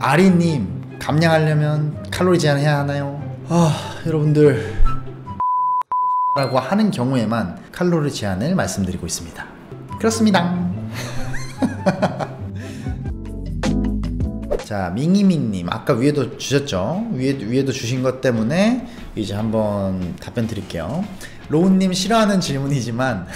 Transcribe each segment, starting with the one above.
아리님, 감량하려면 칼로리 제한해야 하나요? 아, 여러분들 라고 하는 경우에만 칼로리 제한을 말씀드리고 있습니다. 그렇습니다. 자, 밍이밍님, 아까 위에도 주셨죠? 위에도 주신 것 때문에 이제 한번 답변 드릴게요. 로운님 싫어하는 질문이지만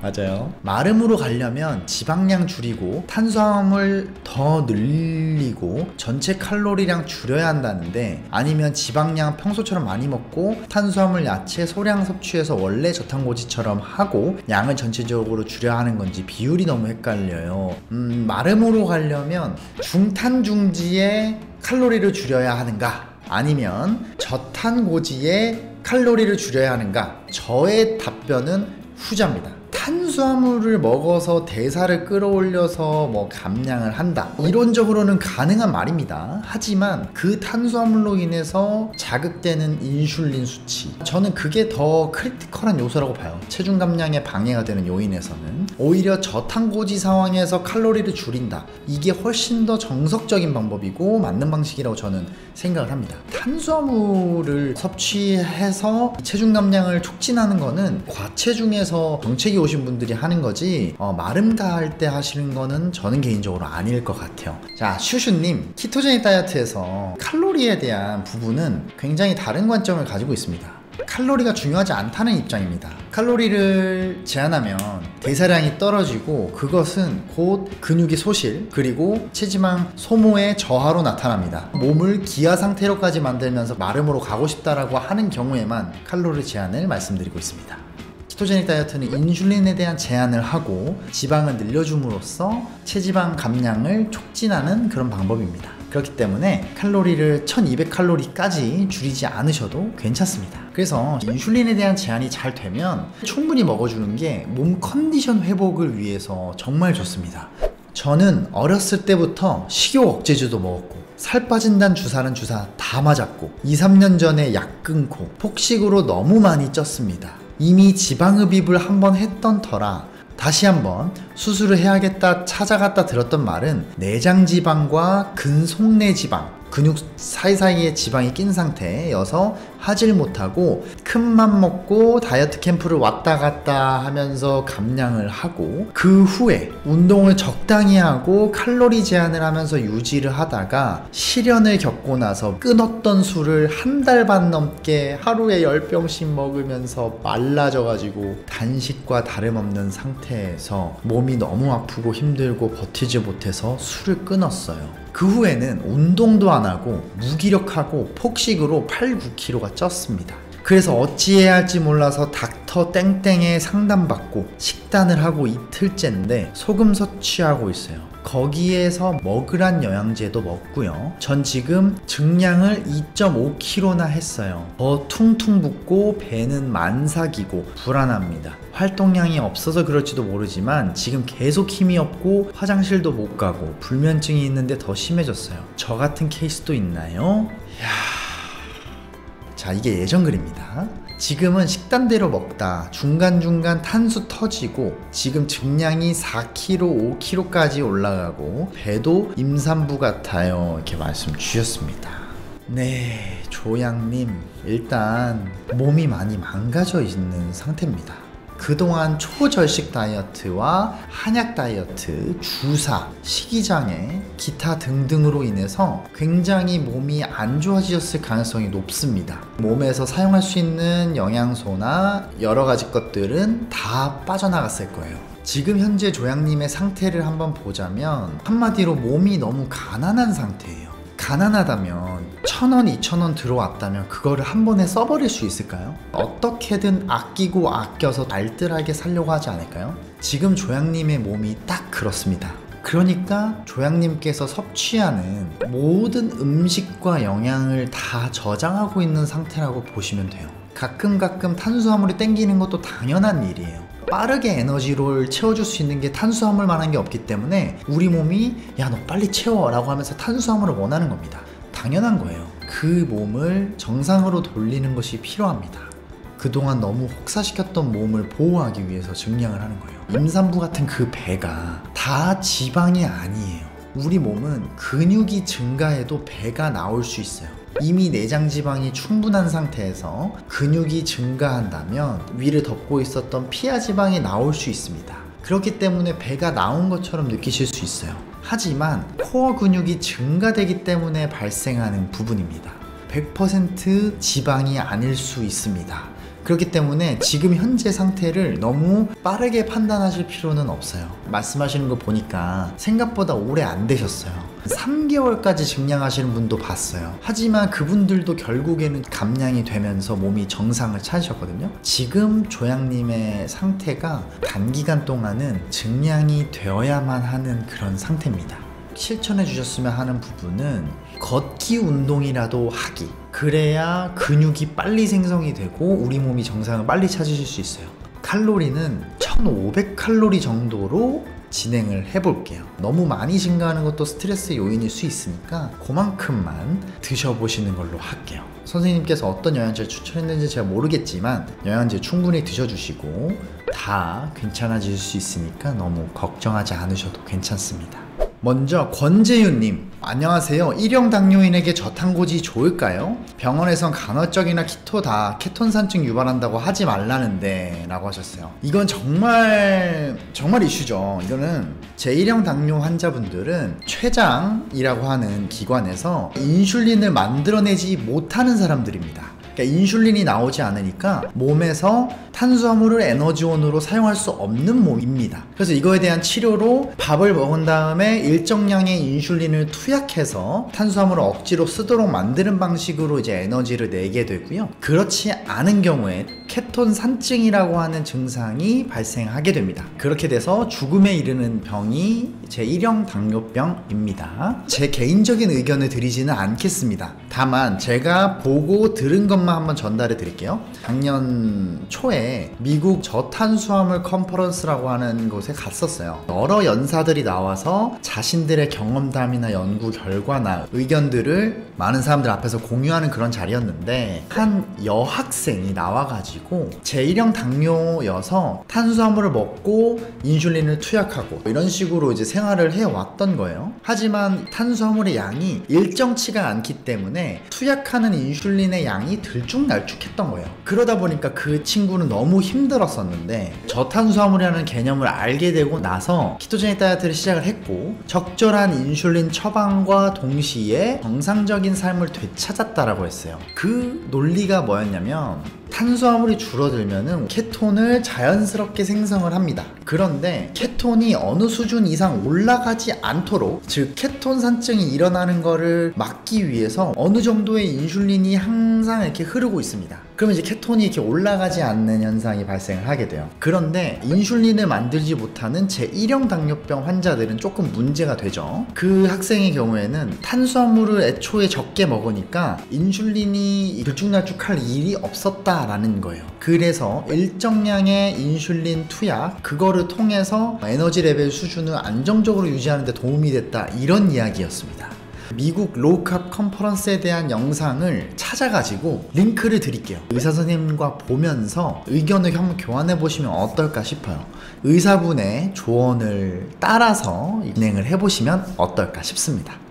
맞아요. 마름으로 가려면 지방량 줄이고 탄수화물 더 늘리고 전체 칼로리량 줄여야 한다는데, 아니면 지방량 평소처럼 많이 먹고 탄수화물 야채 소량 섭취해서 원래 저탄고지처럼 하고 양을 전체적으로 줄여야 하는 건지 비율이 너무 헷갈려요. 마름으로 가려면 중탄중지에 칼로리를 줄여야 하는가, 아니면 저탄고지에 칼로리를 줄여야 하는가? 저의 답변은 후자입니다. 탄수화물을 먹어서 대사를 끌어올려서 뭐 감량을 한다, 이론적으로는 가능한 말입니다. 하지만 그 탄수화물로 인해서 자극되는 인슐린 수치, 저는 그게 더 크리티컬한 요소라고 봐요. 체중 감량에 방해가 되는 요인에서는 오히려 저탄고지 상황에서 칼로리를 줄인다, 이게 훨씬 더 정석적인 방법이고 맞는 방식이라고 저는 생각을 합니다. 탄수화물을 섭취해서 체중 감량을 촉진하는 거는 과체중에서 정체기 오신 분들이 하는 거지, 마름 다할 때 하시는 거는 저는 개인적으로 아닐 것 같아요. 자, 슈슈님, 키토제닉 다이어트에서 칼로리에 대한 부분은 굉장히 다른 관점을 가지고 있습니다. 칼로리가 중요하지 않다는 입장입니다. 칼로리를 제한하면 대사량이 떨어지고 그것은 곧 근육의 소실, 그리고 체지방 소모의 저하로 나타납니다. 몸을 기아 상태로까지 만들면서 마름으로 가고 싶다라고 하는 경우에만 칼로리 제한을 말씀드리고 있습니다. 키토제닉 다이어트는 인슐린에 대한 제한을 하고 지방을 늘려줌으로써 체지방 감량을 촉진하는 그런 방법입니다. 그렇기 때문에 칼로리를 1200칼로리까지 줄이지 않으셔도 괜찮습니다. 그래서 인슐린에 대한 제한이 잘 되면 충분히 먹어주는 게 몸 컨디션 회복을 위해서 정말 좋습니다. 저는 어렸을 때부터 식욕 억제제도 먹었고, 살 빠진다는 주사는 주사 다 맞았고, 2-3년 전에 약 끊고 폭식으로 너무 많이 쪘습니다. 이미 지방흡입을 한번 했던 터라 다시 한번 수술을 해야겠다 찾아갔다 들었던 말은 내장지방과 근속내지방, 근육 사이사이에 지방이 낀 상태여서 하질 못하고 큰맘 먹고 다이어트 캠프를 왔다 갔다 하면서 감량을 하고, 그 후에 운동을 적당히 하고 칼로리 제한을 하면서 유지를 하다가 시련을 겪고 나서 끊었던 술을 한 달 반 넘게 하루에 10병씩 먹으면서 말라져가지고 단식과 다름없는 상태에서 몸이 너무 아프고 힘들고 버티지 못해서 술을 끊었어요. 그 후에는 운동도 안 하고 무기력하고 폭식으로 8-9kg가 쪘습니다. 그래서 어찌해야 할지 몰라서 닥터 땡땡에 상담받고 식단을 하고 이틀째인데 소금 섭취하고 있어요. 거기에서 먹으란 영양제도 먹고요. 전 지금 증량을 2.5kg나 했어요. 더 퉁퉁 붓고 배는 만삭이고 불안합니다. 활동량이 없어서 그럴지도 모르지만 지금 계속 힘이 없고 화장실도 못 가고 불면증이 있는데 더 심해졌어요. 저 같은 케이스도 있나요? 자, 이게 예전 글입니다. 지금은 식단대로 먹다 중간중간 탄수 터지고 지금 증량이 4kg, 5kg까지 올라가고 배도 임산부 같아요, 이렇게 말씀 주셨습니다. 네, 조양님, 일단 몸이 많이 망가져 있는 상태입니다. 그동안 초절식 다이어트와 한약 다이어트, 주사, 식이장애, 기타 등등으로 인해서 굉장히 몸이 안 좋아지셨을 가능성이 높습니다. 몸에서 사용할 수 있는 영양소나 여러 가지 것들은 다 빠져나갔을 거예요. 지금 현재 조양님의 상태를 한번 보자면 한마디로 몸이 너무 가난한 상태예요. 가난하다면 1000원, 2000원 들어왔다면 그거를 한 번에 써버릴 수 있을까요? 어떻게든 아끼고 아껴서 알뜰하게 살려고 하지 않을까요? 지금 조양님의 몸이 딱 그렇습니다. 그러니까 조양님께서 섭취하는 모든 음식과 영양을 다 저장하고 있는 상태라고 보시면 돼요. 가끔 탄수화물이 땡기는 것도 당연한 일이에요. 빠르게 에너지를 채워줄 수 있는 게 탄수화물만한 게 없기 때문에 우리 몸이 야, 너 빨리 채워 라고 하면서 탄수화물을 원하는 겁니다. 당연한 거예요. 그 몸을 정상으로 돌리는 것이 필요합니다. 그동안 너무 혹사시켰던 몸을 보호하기 위해서 증량을 하는 거예요. 임산부 같은 그 배가 다 지방이 아니에요. 우리 몸은 근육이 증가해도 배가 나올 수 있어요. 이미 내장지방이 충분한 상태에서 근육이 증가한다면 위를 덮고 있었던 피하지방이 나올 수 있습니다. 그렇기 때문에 배가 나온 것처럼 느끼실 수 있어요. 하지만 코어 근육이 증가되기 때문에 발생하는 부분입니다. 100% 지방이 아닐 수 있습니다. 그렇기 때문에 지금 현재 상태를 너무 빠르게 판단하실 필요는 없어요. 말씀하시는 거 보니까 생각보다 오래 안 되셨어요. 3개월까지 증량하시는 분도 봤어요. 하지만 그분들도 결국에는 감량이 되면서 몸이 정상을 찾으셨거든요. 지금 조양님의 상태가 단기간 동안은 증량이 되어야만 하는 그런 상태입니다. 실천해 주셨으면 하는 부분은 걷기 운동이라도 하기. 그래야 근육이 빨리 생성이 되고 우리 몸이 정상을 빨리 찾으실 수 있어요. 칼로리는 1500칼로리 정도로 진행을 해볼게요. 너무 많이 증가하는 것도 스트레스 요인일 수 있으니까 그만큼만 드셔보시는 걸로 할게요. 선생님께서 어떤 영양제를 추천했는지 제가 모르겠지만 영양제 충분히 드셔주시고 다 괜찮아질 수 있으니까 너무 걱정하지 않으셔도 괜찮습니다. 먼저 권재윤님, 안녕하세요. 일형 당뇨인에게 저탄고지 좋을까요? 병원에선 간헐적이나 키토 다 케톤산증 유발한다고 하지 말라는데 라고 하셨어요. 이건 정말 이슈죠. 이거는 제1형 당뇨 환자분들은 췌장이라고 하는 기관에서 인슐린을 만들어내지 못하는 사람들입니다. 그러니까 인슐린이 나오지 않으니까 몸에서 탄수화물을 에너지원으로 사용할 수 없는 몸입니다. 그래서 이거에 대한 치료로 밥을 먹은 다음에 일정량의 인슐린을 투약해서 탄수화물을 억지로 쓰도록 만드는 방식으로 이제 에너지를 내게 되고요. 그렇지 않은 경우에 케톤산증이라고 하는 증상이 발생하게 됩니다. 그렇게 돼서 죽음에 이르는 병이 제1형 당뇨병입니다. 제 개인적인 의견을 드리지는 않겠습니다. 다만 제가 보고 들은 것만 한번 전달해 드릴게요. 작년 초에 미국 저탄수화물 컨퍼런스라고 하는 곳에 갔었어요. 여러 연사들이 나와서 자신들의 경험담이나 연구 결과나 의견들을 많은 사람들 앞에서 공유하는 그런 자리였는데 한 여학생이 나와가지고 제1형 당뇨여서 탄수화물을 먹고 인슐린을 투약하고 이런 식으로 이제 생활을 해왔던 거예요. 하지만 탄수화물의 양이 일정치가 않기 때문에 투약하는 인슐린의 양이 들쭉날쭉했던 거예요. 그러다 보니까 그 친구는 너무 힘들었었는데 저탄수화물이라는 개념을 알게 되고 나서 키토제닉 다이어트를 시작을 했고 적절한 인슐린 처방과 동시에 정상적인 삶을 되찾았다라고 했어요. 그 논리가 뭐였냐면 탄수화물이 줄어들면은 케톤을 자연스럽게 생성을 합니다. 그런데 케톤이 어느 수준 이상 올라가지 않도록, 즉 케톤산증이 일어나는 거를 막기 위해서 어느 정도의 인슐린이 항상 이렇게 흐르고 있습니다. 그러면 이제 케톤이 이렇게 올라가지 않는 현상이 발생을 하게 돼요. 그런데 인슐린을 만들지 못하는 제1형 당뇨병 환자들은 조금 문제가 되죠. 그 학생의 경우에는 탄수화물을 애초에 적게 먹으니까 인슐린이 들쭉날쭉할 일이 없었다라는 거예요. 그래서 일정량의 인슐린 투약, 그거를 통해서 에너지 레벨 수준을 안정적으로 유지하는 데 도움이 됐다, 이런 이야기였습니다. 미국 로우캅 컨퍼런스에 대한 영상을 찾아가지고 링크를 드릴게요. 의사선생님과 보면서 의견을 한번 교환해 보시면 어떨까 싶어요. 의사분의 조언을 따라서 진행을 해보시면 어떨까 싶습니다.